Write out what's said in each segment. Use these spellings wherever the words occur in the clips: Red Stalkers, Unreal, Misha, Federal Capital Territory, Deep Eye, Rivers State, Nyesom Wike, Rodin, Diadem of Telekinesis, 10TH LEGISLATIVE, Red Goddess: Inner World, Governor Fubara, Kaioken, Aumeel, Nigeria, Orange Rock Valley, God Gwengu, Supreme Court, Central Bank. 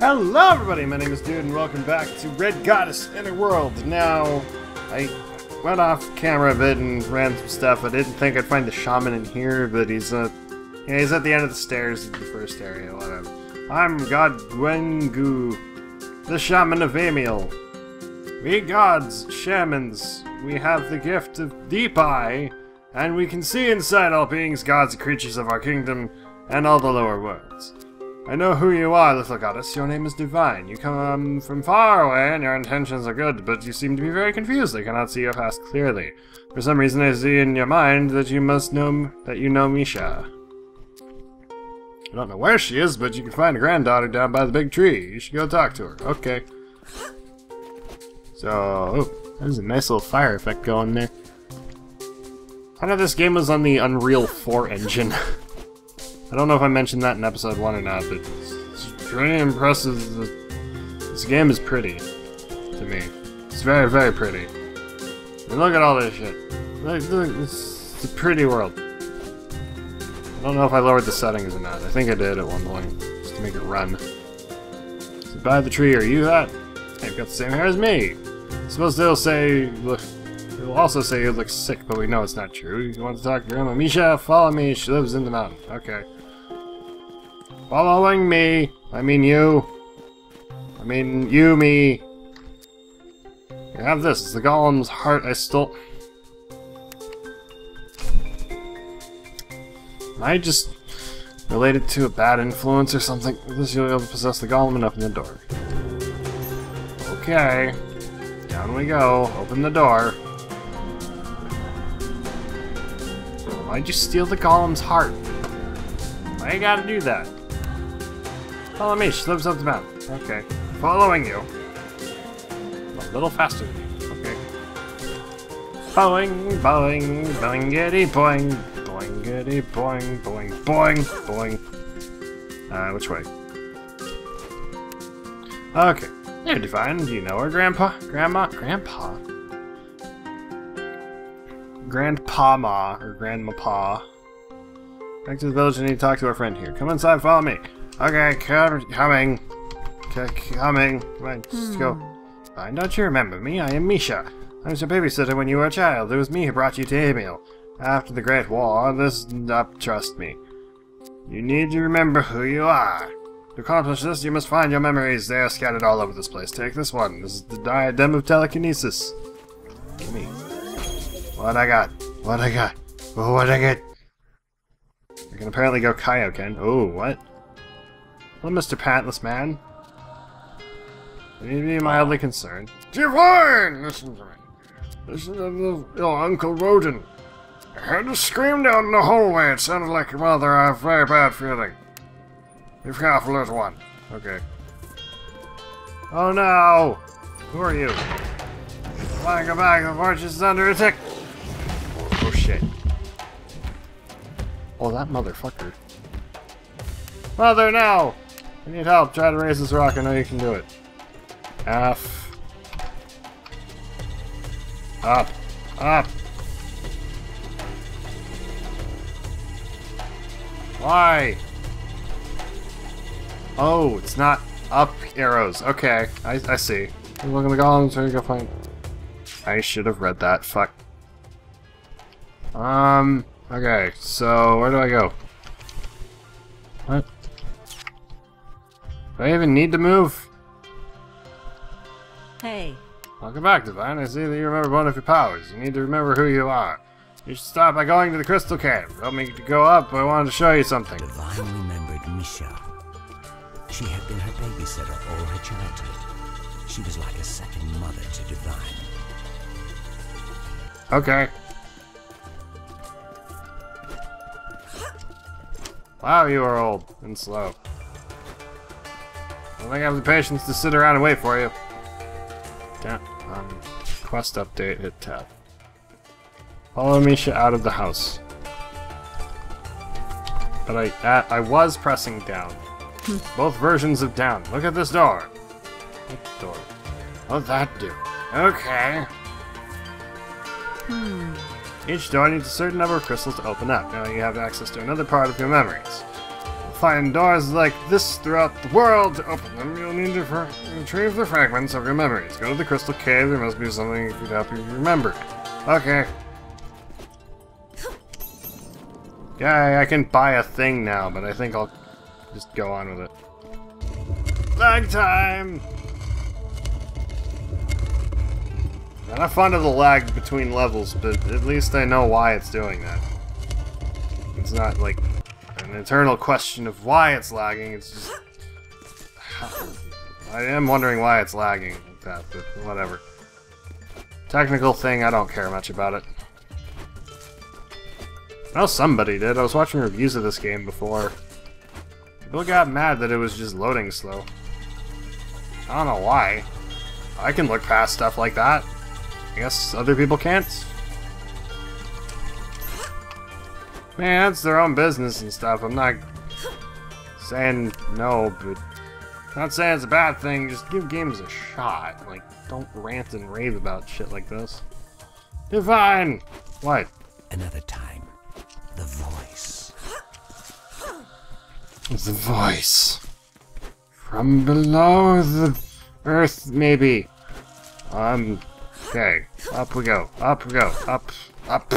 Hello everybody, my name is Dude and welcome back to Red Goddess: Inner World. Now, I went off camera a bit and ran some stuff. I didn't think I'd find the shaman in here, but he's at the end of the stairs in the first area, whatever. I'm God Gwengu, the shaman of Aumeel. We gods, shamans, we have the gift of Deep Eye, and we can see inside all beings, gods, and creatures of our kingdom, and all the lower worlds. I know who you are, little goddess. Your name is divine. You come from far away, and your intentions are good, but you seem to be very confused. I cannot see your past clearly. For some reason, I see in your mind that you must know that you know Misha. I don't know where she is, but you can find a granddaughter down by the big tree. You should go talk to her. Okay. So, oh, there's a nice little fire effect going there. I know this game was on the Unreal 4 engine. I don't know if I mentioned that in episode 1 or not, but it's really impressive that this game is pretty, to me. It's very, very pretty. And look at all this shit. Look, it's a pretty world. I don't know if I lowered the settings or not. I think I did at one point, just to make it run. So by the tree, are you that? You've got the same hair as me. I suppose they'll say, look, they'll also say you look sick, but we know it's not true. You want to talk to Grandma Misha? Follow me. She lives in the mountain. Okay. Following me! I mean you! I mean you, me! You have this, it's the golem's heart I stole. Am I just related to a bad influence or something? This you'll be able to possess the golem and open the door. Okay. Down we go. Open the door. Why'd you steal the golem's heart? Why you gotta do that? Follow me, she lives up the mountain. Okay. Following you. A little faster than you. Okay. Boing, boing, boingity boing, boingity boing, boing, boing, boing. Which way? Okay. You're divine. Do you know her, Grandpa? Grandma? Grandpa? Grandpa-ma, or Grandma-pa. Back to the village, I need to talk to our friend here. Come inside, follow me. Okay, coming. Okay, coming. Come on, just go. Fine, don't you remember me? I am Misha. I was your babysitter when you were a child. It was me who brought you to Aumeel. After the Great War, trust me. You need to remember who you are. To accomplish this, you must find your memories. They are scattered all over this place. Take this one. This is the Diadem of Telekinesis. Give me. What I got? What I got? Oh, what I get? I can apparently go Kaioken. Oh, what? Well, Mr. Pantless Man. I need to be mildly concerned. Divine! Listen to me. Listen to little Uncle Rodin. I heard a scream down in the hallway. It sounded like your mother. I have a very bad feeling. Be careful, little one. Okay. Oh no! Who are you? Come on, go back. The fortress is under attack. Oh shit. Oh, that motherfucker. Mother, now! I need help. Try to raise this rock. I know you can do it. F. Up. Up. Why? Oh, it's not up arrows. Okay, I see. I'm looking at the golems. Where do you go find? I should have read that. Fuck. Okay, so where do I go? What? Do I even need to move? Hey. Welcome back, Divine. I see that you remember one of your powers. You need to remember who you are. You should start by going to the crystal cave. Help me to go up. I wanted to show you something. Divine remembered Misha. She had been her babysitter all her childhood. She was like a second mother to Divine. Okay. Wow, you are old and slow. I don't think I have the patience to sit around and wait for you. Damn. Quest update, hit tab. Follow Misha out of the house. But I was pressing down. Both versions of down. Look at this door. What door? What'd that do? Okay. Each door needs a certain number of crystals to open up. Now you have access to another part of your memories. find doors like this throughout the world. To open them, you'll need to retrieve the fragments of your memories. Go to the crystal cave. There must be something that could help you remember. Okay. Yeah, I can buy a thing now, but I think I'll just go on with it. Lag time! I'm not fond of the lag between levels, but at least I know why it's doing that. It's not like an eternal question of why it's lagging, it's just... I am wondering why it's lagging like that, but whatever. Technical thing, I don't care much about it. Well, somebody did. I was watching reviews of this game before. People got mad that it was just loading slow. I don't know why. I can look past stuff like that. I guess other people can't. Man, that's their own business and stuff. I'm not saying no, but I'm not saying it's a bad thing. Just give games a shot. Like, don't rant and rave about shit like this. Divine! What? Another time. The voice. The voice. From below the earth, maybe. Okay. Up we go. Up we go. Up. Up.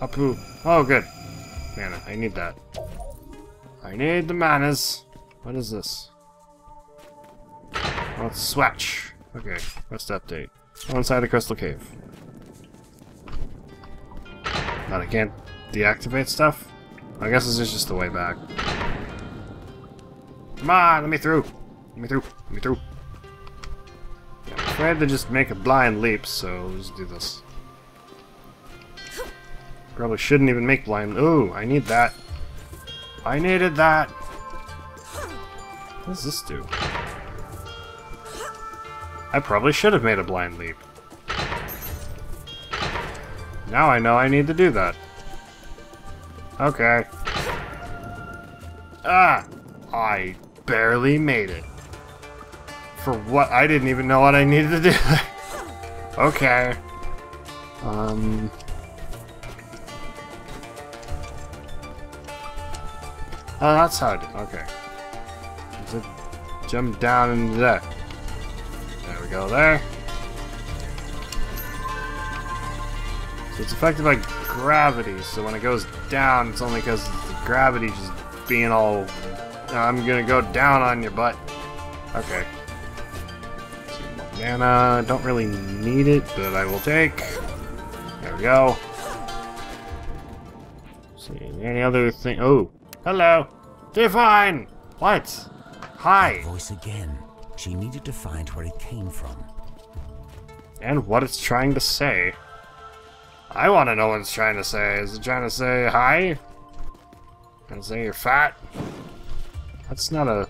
Up. Oh, good. Mana. I need that. I need the manas. What is this? Let's swatch. Okay. Quest update. Go inside the crystal cave. Not again. Deactivate stuff? I guess this is just the way back. Come on, let me through! Let me through! Let me through! Yeah, I'm afraid to just make a blind leap, so let's do this. Probably shouldn't even make blind. Ooh, I need that. I needed that! What does this do? I probably should have made a blind leap. Now I know I need to do that. Okay. Ah! I barely made it. For what? I didn't even know what I needed to do. Okay. Oh, that's how I did. Okay. So jump down into that. There we go, there. So it's affected by gravity, so when it goes down, it's only because the gravity just being all... I'm gonna go down on your butt. Okay. So, mana, don't really need it, but I will take. There we go. See, any other thing? Oh, hello, Divine. What? Hi. That voice again. She needed to find where it came from and what it's trying to say. I want to know what it's trying to say. Is it trying to say hi? And say you're fat? That's not a...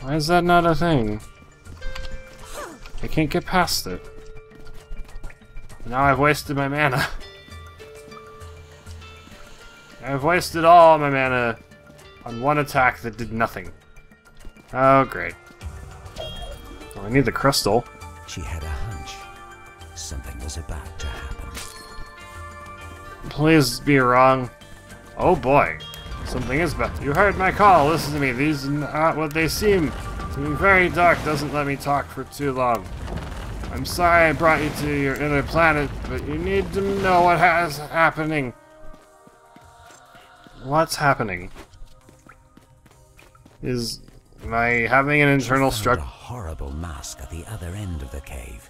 Why is that not a thing? I can't get past it. Now I've wasted my mana. I've wasted all my mana on one attack that did nothing. Oh, great. Well, I need the crystal. She had a... Something was about to happen. Please be wrong. Oh boy. Something is about... You heard my call. Listen to me. These are not what they seem. Being very dark doesn't let me talk for too long. I'm sorry I brought you to your inner planet, but you need to know what has happening. What's happening? Is... Am I having an internal struggle? A horrible mask at the other end of the cave.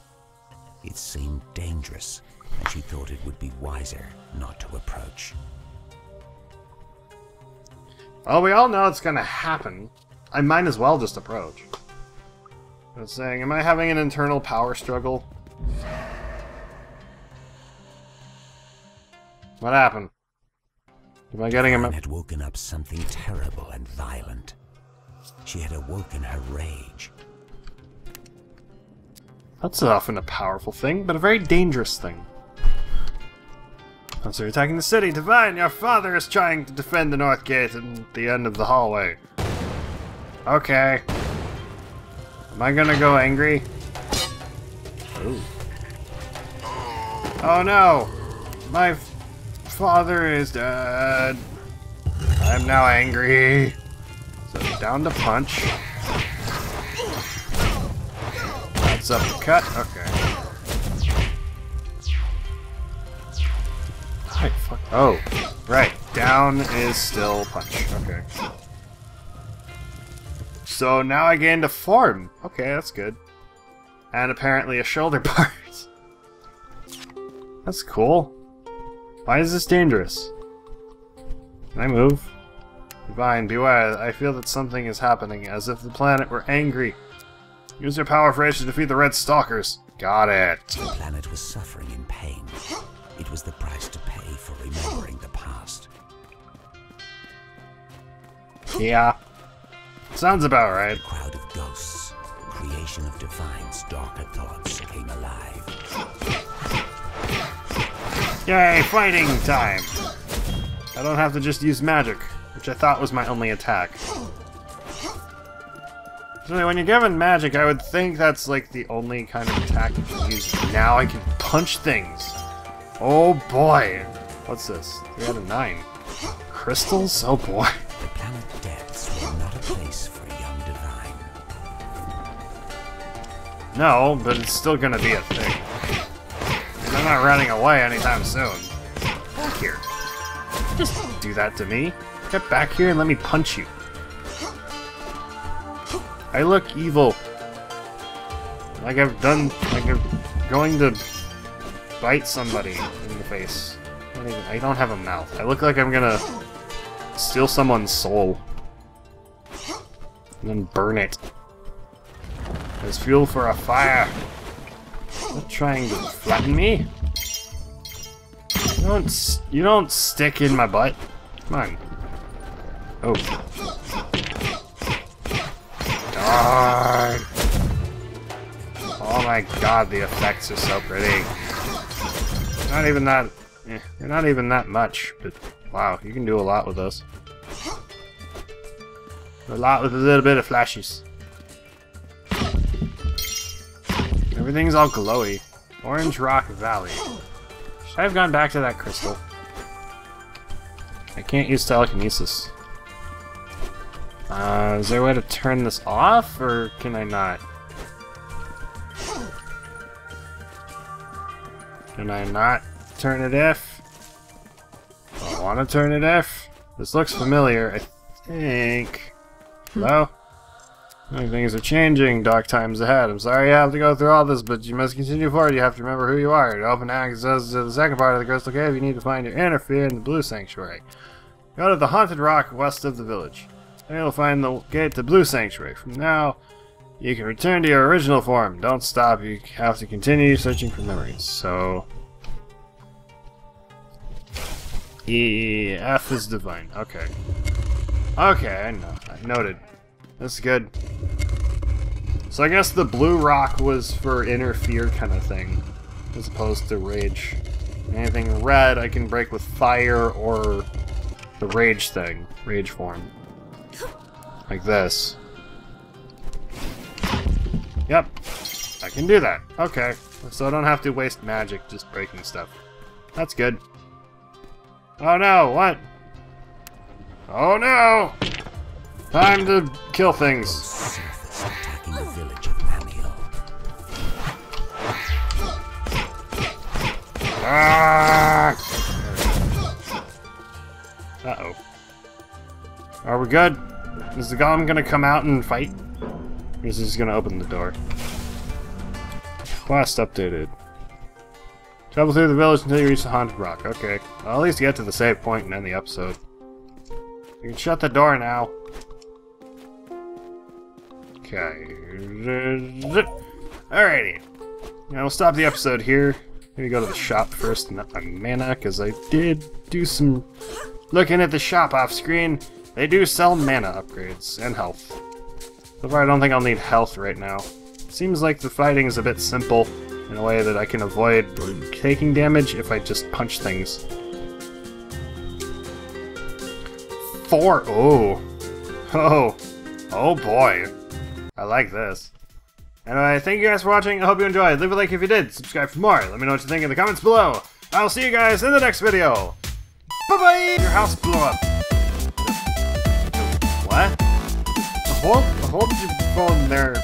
It seemed dangerous, and she thought it would be wiser not to approach. Well, we all know it's gonna happen. I might as well just approach. I was saying, am I having an internal power struggle? What happened? Am I getting a... Dawn had woken up something terrible and violent. She had awoken her rage. That's often a powerful thing, but a very dangerous thing. Oh, so you're attacking the city. Divine, your father is trying to defend the North Gate at the end of the hallway. Okay. Am I gonna go angry? Ooh. Oh no! My father is dead. I'm now angry. So down to punch. That's up the cut. Okay. Right, fuck. Oh, right. Down is still punch. Okay. So now I gained a form. Okay, that's good. And apparently a shoulder part. That's cool. Why is this dangerous? Can I move? Divine, beware. I feel that something is happening, as if the planet were angry. Use your power for it to defeat the Red Stalkers. Got it. The planet was suffering in pain. It was the price to pay for remembering the past. Yeah. Sounds about right. A crowd of ghosts, the creation of Divine's darker thoughts, came alive. Yay, fighting time! I don't have to just use magic, which I thought was my only attack. Really, when you're given magic, I would think that's like the only kind of attack you can use. Now I can punch things! Oh boy! What's this? 3 out of 9. Crystals? Oh boy. The planet depths were not a place for a young divine. No, but it's still gonna be a thing. And I'm not running away anytime soon. Back here. Just do that to me. Get back here and let me punch you. I look evil. Like I've done, like I'm going to bite somebody in the face. I don't have a mouth. I look like I'm gonna steal someone's soul. And then burn it. As fuel for a fire. Not trying to flatten me. You don't stick in my butt. Come on. Oh. Die. Oh my god, the effects are so pretty. Not even that. They're not even that much. But wow, you can do a lot with those. A lot with a little bit of flashes. Everything's all glowy. Orange Rock Valley. Should I have gone back to that crystal? I can't use telekinesis. Is there a way to turn this off, or can I not? Can I not turn it off? I want to turn it off. This looks familiar, I think. Hello? Things are changing, dark times ahead. I'm sorry you have to go through all this, but you must continue forward. You have to remember who you are. To open access to the second part of the Crystal Cave, you need to find your inner fear in the Blue Sanctuary. Go to the Haunted Rock west of the village. There you'll find the gate to Blue Sanctuary. From now, you can return to your original form. Don't stop. You have to continue searching for memories. So... EF is divine. Okay. Okay, I know. I noted. That's good. So I guess the blue rock was for inner fear kind of thing, as opposed to rage. Anything red I can break with fire or the rage thing. Rage form. Like this. Yep. I can do that. Okay. So I don't have to waste magic just breaking stuff. That's good. Oh no! What? Oh no! Time to kill things. Attacking the village of Aumeel. Ah! Uh-oh. Are we good? Is the golem gonna come out and fight? Or is he gonna open the door? Quest updated. Travel through the village until you reach the Haunted Rock. Okay. I'll at least get to the save point and end the episode. You can shut the door now. Okay. Alrighty. Now we'll stop the episode here. Maybe go to the shop first and up my mana, because I did do some looking at the shop off screen. They do sell mana upgrades and health. So far I don't think I'll need health right now. Seems like the fighting is a bit simple in a way that I can avoid taking damage if I just punch things. 4! Oh! Oh! Oh boy! I like this. Anyway, thank you guys for watching. I hope you enjoyed. Leave a like if you did. Subscribe for more. Let me know what you think in the comments below. I'll see you guys in the next video. Bye bye! Your house blew up. Hold your phone there.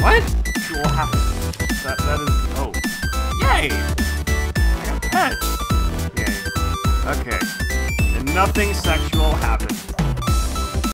What? Wow. That is... Oh. Yay! I got pet! Yay. Okay. And nothing sexual happened.